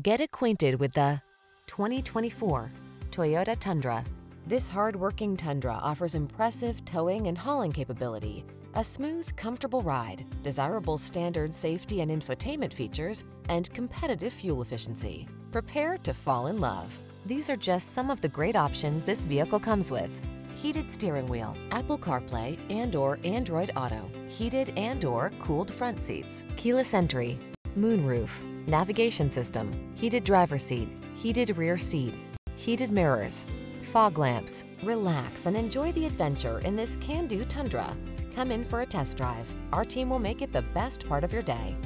Get acquainted with the 2024 Toyota Tundra. This hard-working Tundra offers impressive towing and hauling capability, a smooth, comfortable ride, desirable standard safety and infotainment features, and competitive fuel efficiency. Prepare to fall in love. These are just some of the great options this vehicle comes with: heated steering wheel, Apple CarPlay and/or Android Auto, heated and/or cooled front seats, keyless entry, moonroof, navigation system, heated driver's seat, heated rear seat, heated mirrors, fog lamps. Relax and enjoy the adventure in this can-do Tundra. Come in for a test drive. Our team will make it the best part of your day.